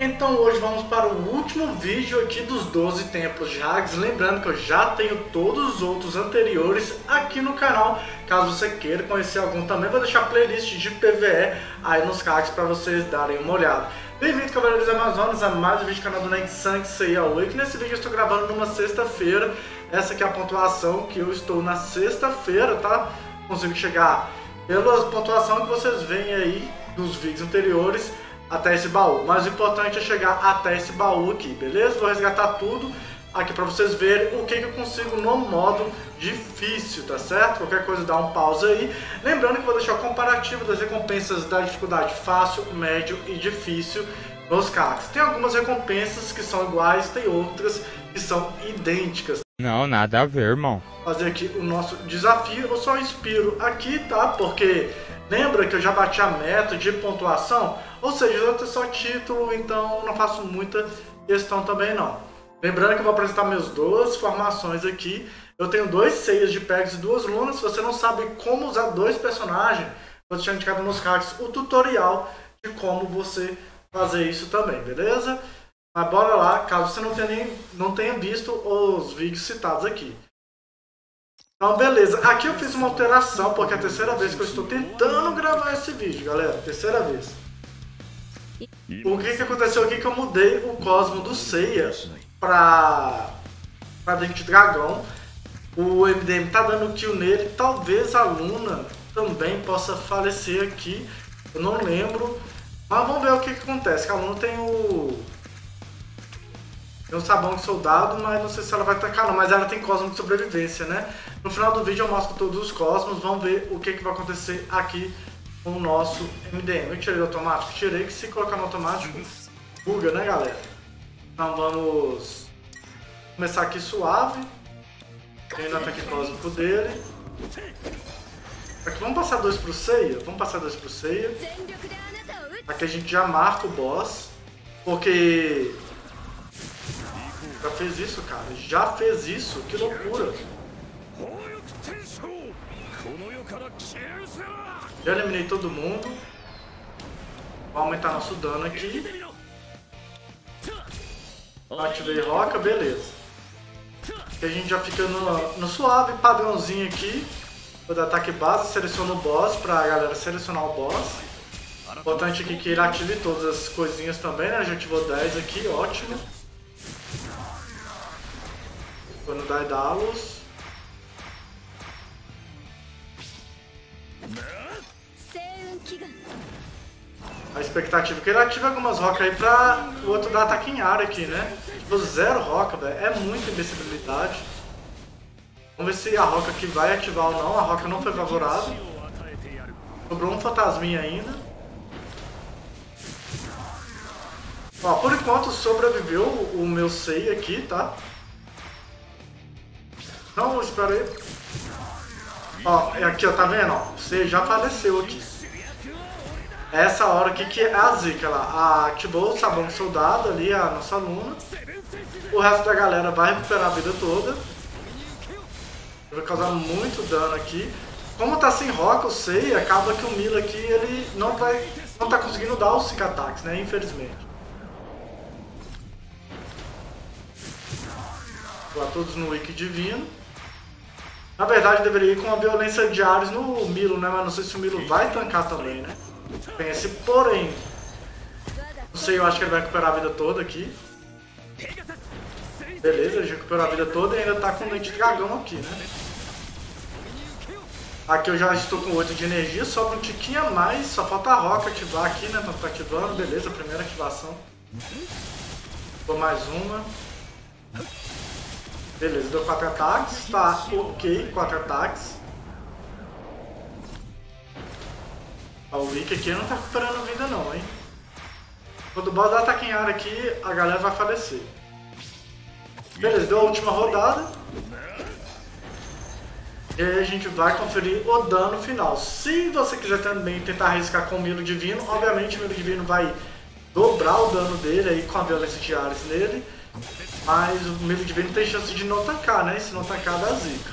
Então hoje vamos para o último vídeo aqui dos 12 templos de Hades, lembrando que eu já tenho todos os outros anteriores aqui no canal, caso você queira conhecer algum também, vou deixar a playlist de PVE aí nos cards para vocês darem uma olhada. Bem-vindos, Cavaleiros Amazonas, a mais um vídeo do canal do Saint Seiya Awakening. Nesse vídeo eu estou gravando numa sexta-feira, essa aqui é a pontuação que eu estou na sexta-feira, tá? Consigo chegar pela pontuação que vocês veem aí dos vídeos anteriores, até esse baú, mas o importante é chegar até esse baú aqui, beleza? Vou resgatar tudo aqui pra vocês verem o que eu consigo no modo difícil, tá certo? Qualquer coisa dá um pause aí. Lembrando que vou deixar o comparativo das recompensas da dificuldade fácil, médio e difícil nos cards. Tem algumas recompensas que são iguais, tem outras que são idênticas. Não, nada a ver, irmão. Fazer aqui o nosso desafio, eu só inspiro aqui, tá? Porque lembra que eu já bati a meta de pontuação? Ou seja, eu tenho só título, então não faço muita questão também não. Lembrando que eu vou apresentar minhas duas formações aqui. Eu tenho dois Seias de Pegasus e duas Lunas. Se você não sabe como usar dois personagens, vou deixar indicado nos cards o tutorial de como você fazer isso também, beleza? Mas bora lá, caso você não tenha visto os vídeos citados aqui. Então beleza, aqui eu fiz uma alteração, porque é a terceira vez que eu estou tentando gravar esse vídeo, galera, terceira vez. O que aconteceu aqui é que eu mudei o Cosmos do Seiya pra Dente de Dragão. O MDM tá dando kill nele, talvez a Luna também possa falecer aqui, eu não lembro. Mas vamos ver o que acontece, que a Luna tem o... tem um sabão de soldado, mas não sei se ela vai atacar não, mas ela tem Cosmos de sobrevivência, né? No final do vídeo eu mostro todos os Cosmos, vamos ver o que vai acontecer aqui com o nosso MDM. Eu tirei o automático? Tirei, que se colocar no automático, buga, né galera? Então vamos começar aqui suave, tem no ataque cósmico dele. Aqui vamos passar 2 pro Seiya, vamos passar 2 pro Seiya. Aqui a gente já marca o boss, porque... já fez isso, cara. Já fez isso. Que loucura. Já eliminei todo mundo. Vou aumentar nosso dano aqui. Ativei roca. Beleza. Aqui a gente já fica no suave padrãozinho aqui. Vou dar ataque base. Seleciono o boss pra galera selecionar o boss. Importante aqui que ele ative todas as coisinhas também, né? Já ativou 10 aqui. Ótimo. Vou no Dédalo. A expectativa é que ele ative algumas rocas aí pra o outro dar ataque em área aqui, né? Tipo, 0 roca, velho. É muita invencibilidade. Vamos ver se a roca aqui vai ativar ou não. A roca não foi favorável. Sobrou um fantasminha ainda. Ó, por enquanto sobreviveu o meu Seiya aqui, tá? Não, espera aí. Ó, é aqui, ó, tá vendo? Ó, você já faleceu aqui. É essa hora aqui que é a zica lá. Ativou o sabão do soldado ali, a nossa Luna. O resto da galera vai recuperar a vida toda. Vai causar muito dano aqui. Como tá sem roca, eu sei, acaba que o Milo aqui, ele não tá conseguindo dar os 5 ataques, né? Infelizmente. Vou lá todos no Ikki divino. Na verdade, eu deveria ir com a violência de Ares no Milo, né? Mas não sei se o Milo vai tancar também, né? Tem esse porém. Não sei, eu acho que ele vai recuperar a vida toda aqui. Beleza, ele recuperou a vida toda e ainda tá com o Dente de Dragão aqui, né? Aqui eu já estou com 8 de energia, sobra um tiquinho a mais. Só falta a roca ativar aqui, né? Então tá ativando, beleza, primeira ativação. Vou mais uma. Beleza, deu 4 ataques, tá ok, 4 ataques. O Ikki aqui não tá recuperando vida não, hein. Quando o boss dá ataque em área aqui, a galera vai falecer. Beleza, deu a última rodada. E aí a gente vai conferir o dano final. Se você quiser também tentar arriscar com o Milo Divino, obviamente o Milo Divino vai dobrar o dano dele aí com a violência de Ares nele. Mas o Milo Divino tem chance de não tancar, né? Se não tancar, dá zica.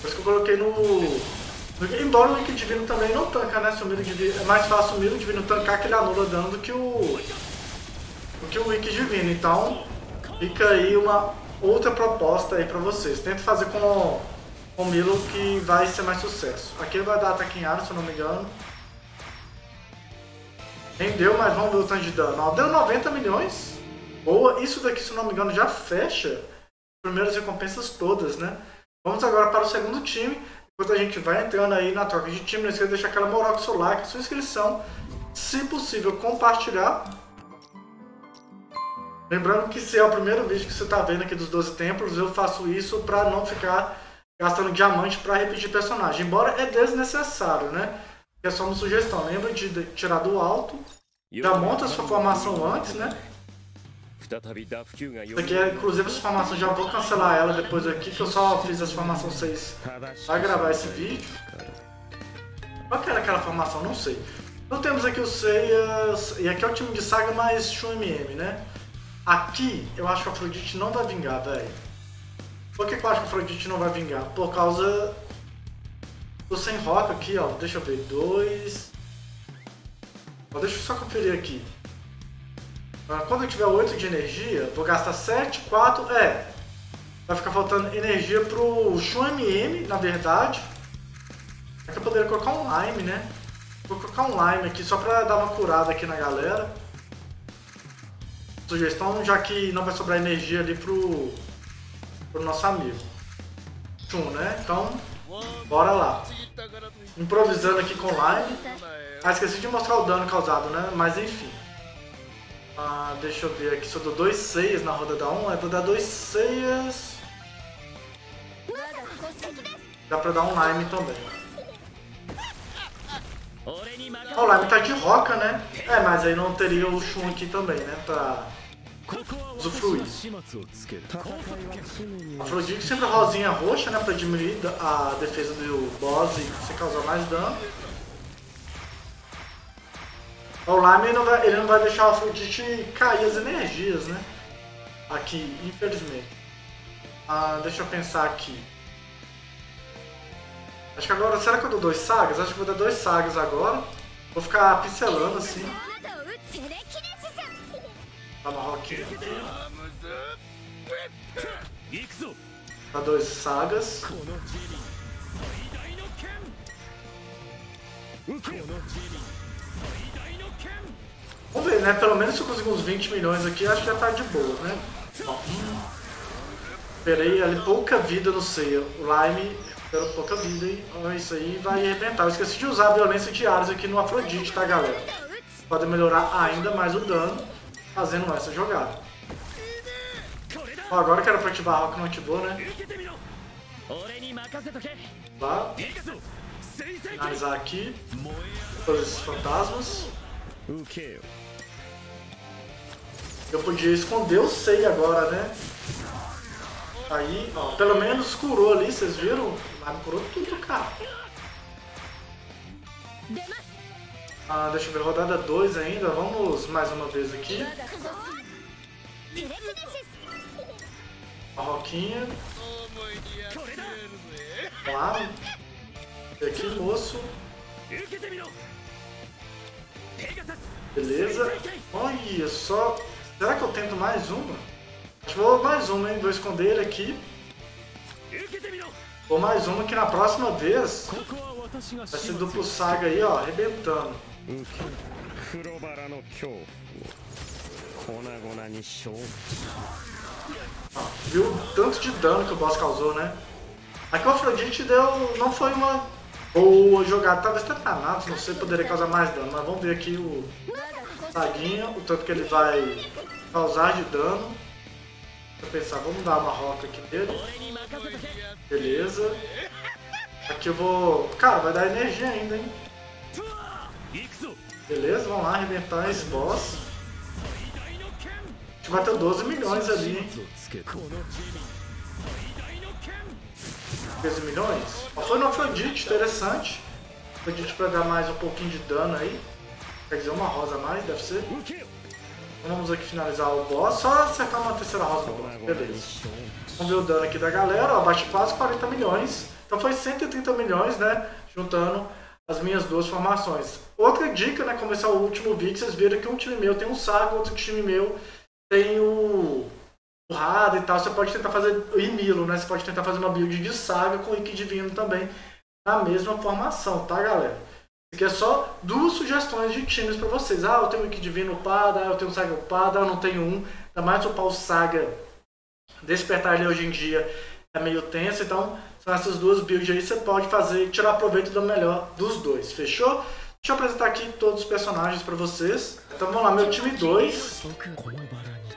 Por isso que eu coloquei no... Embora o Ikki Divino também não tanca, né? Se o Milo Divino... É mais fácil o Milo Divino tancar que ele anula dano do que o que o Ikki divino. Então fica aí uma outra proposta aí pra vocês. Tenta fazer com o Milo que vai ser mais sucesso. Aqui ele vai dar ataque em área, se eu não me engano. Nem deu, mas vamos ver o tanto de dano. Ó, deu 90 milhões. Boa, isso daqui, se eu não me engano, já fecha as primeiras recompensas todas, né? Vamos agora para o segundo time. Enquanto a gente vai entrando aí na troca de time, não esqueça de deixar aquela moral com o seu like, sua inscrição, se possível compartilhar. Lembrando que se é o primeiro vídeo que você está vendo aqui dos 12 templos, eu faço isso para não ficar gastando diamante para repetir personagem, embora é desnecessário, né? É só uma sugestão, lembra de tirar do alto, já monta a sua formação antes, né? Isso aqui é, inclusive, essa formação, já vou cancelar ela depois aqui, que eu só fiz essa formação 6 para gravar esse vídeo. Qual que era aquela formação? Não sei. Então temos aqui o Seiya, e aqui é o time de Saga mais Shun MM, né? Aqui eu acho que a Afrodite não vai vingar, velho. Por que eu acho que a Afrodite não vai vingar? Por causa do sem rock aqui, ó. Deixa eu ver. 2. Deixa eu só conferir aqui. Quando eu tiver 8 de energia, vou gastar 7, 4. É. Vai ficar faltando energia pro Shun MM, na verdade. Aqui eu poderia colocar um Lime, né? Vou colocar um Lime aqui só pra dar uma curada aqui na galera. Sugestão, já que não vai sobrar energia ali pro nosso amigo Shun, né? Então, bora lá. Improvisando aqui com Lime. Ah, esqueci de mostrar o dano causado, né? Mas enfim. Ah, deixa eu ver aqui. Se eu dou 2 Seiyas na roda da 1, eu vou dar 2 Seiyas. Dá pra dar um Lime também. O Lime tá de roca, né? É, mas aí não teria o Shun aqui também, né? Pra usufruir. A Afrodite sempre a rosinha roxa, né? Pra diminuir a defesa do boss e você causar mais dano. O Lime ele não vai deixar a Afrodite cair as energias, né? Aqui, infelizmente. Ah, deixa eu pensar aqui. Acho que agora, será que eu dou 2 Sagas? Acho que vou dar 2 Sagas agora. Vou ficar pincelando assim. Tá uma roquinha. Dá 2 Sagas. Vamos ver, né? Pelo menos se eu conseguir uns 20 milhões aqui, acho que já tá de boa, né? Bom, esperei ali pouca vida, não sei. O Lime... Pelo pouca vida, hein? Olha, isso aí vai arrebentar. Eu esqueci de usar a violência de Hades aqui no Afrodite, tá, galera? Pode melhorar ainda mais o dano fazendo essa jogada. Ó, agora que era pra ativar a rock, não ativou, né? Vá. Finalizar aqui. Todos esses fantasmas. Eu podia esconder o Seiya agora, né? Aí, ó, pelo menos curou ali, vocês viram? Mas curou tudo, cara. Ah, deixa eu ver, rodada 2 ainda, vamos mais uma vez aqui. A roquinha. Claro. E aqui, moço. Beleza. Olha só. Será que eu tento mais uma? Vou mais uma, hein? Vou esconder ele aqui. Vou mais uma que na próxima vez vai ser duplo Saga aí, ó, arrebentando. Ó, viu o tanto de dano que o boss causou, né? Aqui o Afrodite deu, não foi uma boa jogada, talvez Tetanatos, não sei, poderia causar mais dano, mas vamos ver aqui o Saguinha, o tanto que ele vai causar de dano. Vou pensar, vamos dar uma roca aqui dele. Beleza. Aqui eu vou... Cara, vai dar energia ainda, hein? Beleza, vamos lá arrebentar esse boss. A gente bateu 12 milhões ali, hein? 13 milhões? Ó, foi no Afrodite, interessante. Afrodite pra dar mais um pouquinho de dano aí. Quer dizer, uma rosa a mais, deve ser. Vamos aqui finalizar o boss, só acertar uma terceira rosa no boss, beleza. Vamos ver o dano aqui da galera, ó, bate quase 40 milhões. Então foi 130 milhões, né, juntando as minhas duas formações. Outra dica, né, como esse é o último vídeo, vocês viram que um time meu tem o Saga, outro time meu tem o Hades e tal. Você pode tentar fazer o Milo, né? Você pode tentar fazer uma build de Saga com Ikki Divino também na mesma formação, tá, galera? Isso aqui é só duas sugestões de times pra vocês. Ah, eu tenho o Ikki Divino upado, ah, eu tenho o Saga upado, ah, eu não tenho um. Ainda mais upar o Saga, despertar ele hoje em dia é meio tenso, então são essas duas builds aí, você pode fazer, tirar proveito do melhor dos dois, fechou? Deixa eu apresentar aqui todos os personagens pra vocês. Então vamos lá, meu time 2.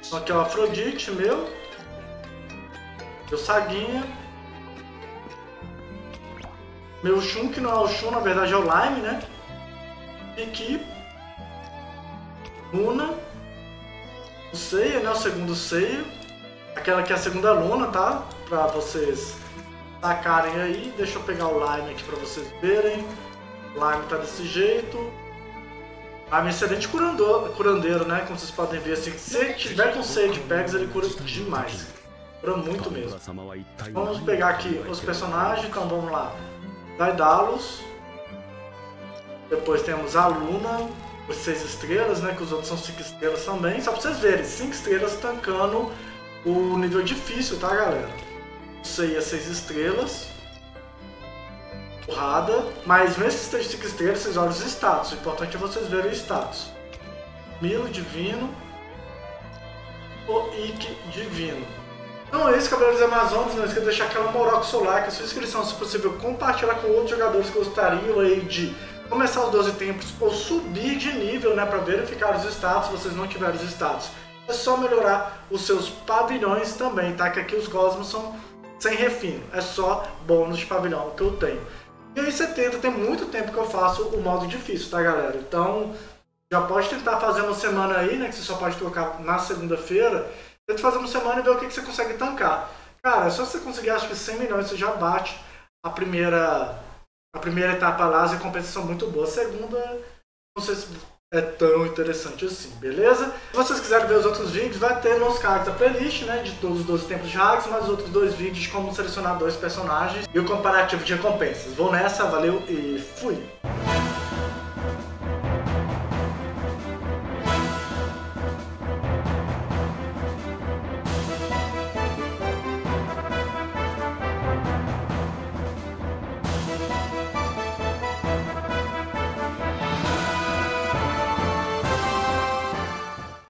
Então aqui é o Afrodite, meu Saguinha, meu Shun, que não é o Shun, na verdade é o Lime, né? Ikki, Luna, o Seiya, né? O segundo Seiya, aquela que é a segunda Luna, tá? Pra vocês sacarem aí. Deixa eu pegar o Lime aqui pra vocês verem. O Lime tá desse jeito. Lime é excelente curandeiro, né? Como vocês podem ver, assim, se tiver com sede pegs, ele cura demais. Cura muito mesmo. Vamos pegar aqui os personagens, então vamos lá. Dédalo. Depois temos a Luna, por 6 estrelas, né? Que os outros são 5 estrelas também. Só pra vocês verem, 5 estrelas tancando o nível difícil, tá, galera? O Seiya 6 estrelas. Porrada. Mas mesmo que esteja 5 estrelas, vocês olham os status. O importante é vocês verem o status. Milo Divino. O Ikki Divino. Então é isso, Cavaleiros Amazonas. Não esqueça de deixar aquela moral com o seu like, a sua inscrição, se possível, compartilhar com outros jogadores que gostariam aí de começar os 12 tempos ou subir de nível, né? Pra verificar os status, se vocês não tiverem os status. É só melhorar os seus pavilhões também, tá? Que aqui os Cosmos são sem refino, é só bônus de pavilhão que eu tenho. E aí você tenta, tem muito tempo que eu faço o modo difícil, tá, galera? Então, já pode tentar fazer uma semana aí, né? Que você só pode colocar na segunda-feira. Tenta fazer uma semana e ver o que você consegue tancar. Cara, só se você conseguir, acho que 100 milhões, você já bate a primeira etapa lá. As recompensas são muito boas. A segunda, não sei se é tão interessante assim, beleza? Se vocês quiserem ver os outros vídeos, vai ter nos cards a playlist, né, de todos os 12 tempos de hacks, mais os outros dois vídeos de como selecionar dois personagens e o comparativo de recompensas. Vou nessa, valeu e fui!